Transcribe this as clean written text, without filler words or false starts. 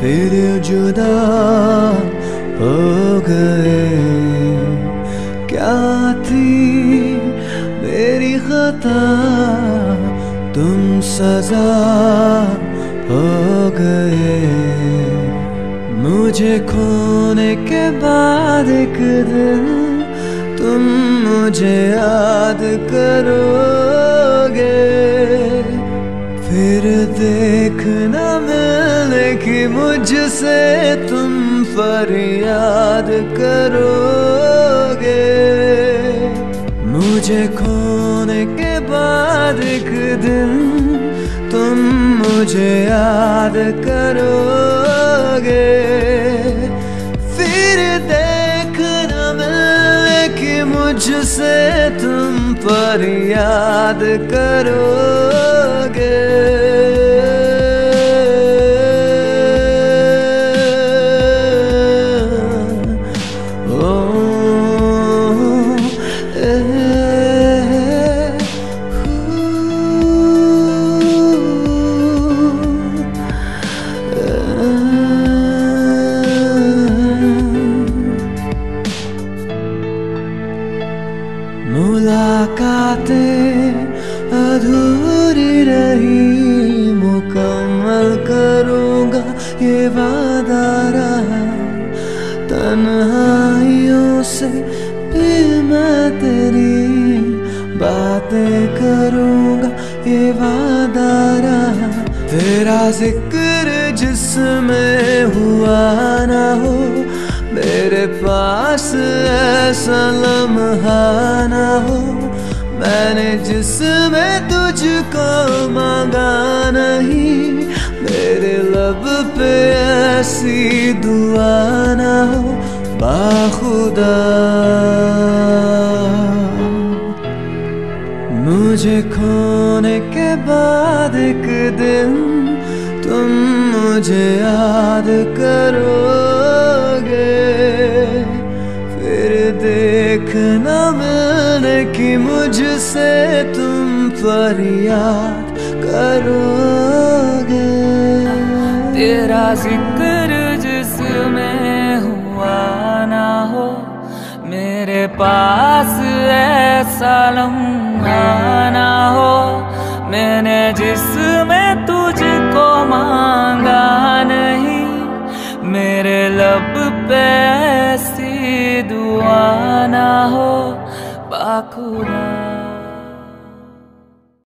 फिर जुदा हो गए। क्या थी मेरी खता, तुम सजा हो गए। मुझे खोने के बाद एक दिन तुम मुझे याद करोगे। फिर देखना मिले कि मुझसे तुम फरियाद करोगे। मुझे खोने के बाद एक दिन तुम मुझे याद करोगे। फिर देखना मिले कि मुझसे तुम फरियाद करोगे। मुलाकातें अधूरी रही, मुकम्मल करूँगा ये वादा रहा। तन्हाइयों से भी मैं तेरी बातें करूँगा ये वादा रहा। तेरा जिक्र जिसमें हुआ ना हो, मेरे पास ऐसा लम्हा ना हो। मैंने जिसमें तुझको मांगा नहीं, मेरे लब पे ऐसी दुआ ना हो। बाखुदा मुझे खोने के बाद एक दिन तुम मुझे याद करोगे। फिर देखना मिले कि मुझसे तुम फरियाद करोगे। तेरा जिक्र जिसमें हुआ ना हो, मेरे पास ऐसा लम्हा ना हो। मैंने जिसमें तुझको मांगा नहीं, मेरे लब पे ऐसी दुआ ना हो। बाखुदा।